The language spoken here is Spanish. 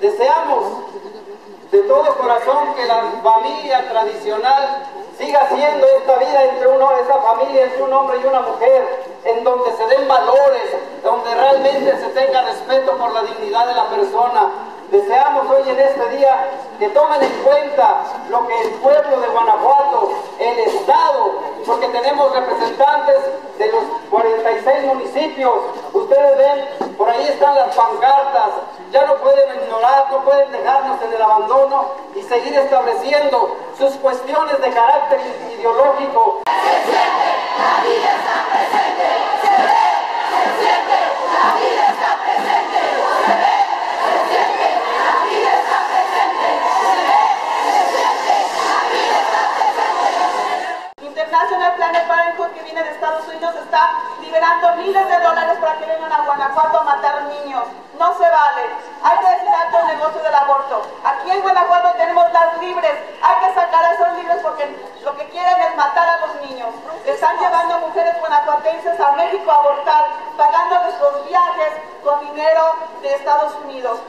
Deseamos de todo corazón que la familia tradicional siga siendo esta vida entre uno, esta familia entre un hombre y una mujer, en donde se den valores, donde realmente se tenga respeto por la dignidad de la persona. Deseamos hoy en este día que tomen en cuenta lo que el pueblo de Guanajuato, el Estado, porque tenemos representantes de los 46 municipios. Ustedes ven, por ahí están las pancartas, ya no pueden ignorar, no pueden dejarnos en el abandono y seguir estableciendo sus cuestiones de carácter ideológico. Liberando miles de dólares para que vengan a Guanajuato a matar niños. No se vale. Hay que dejar todo el negocio del aborto. Aquí en Guanajuato tenemos las libres. Hay que sacar a esos libres porque lo que quieren es matar a los niños. Están llevando mujeres guanajuatenses a México a abortar, pagándoles los viajes con dinero de Estados Unidos.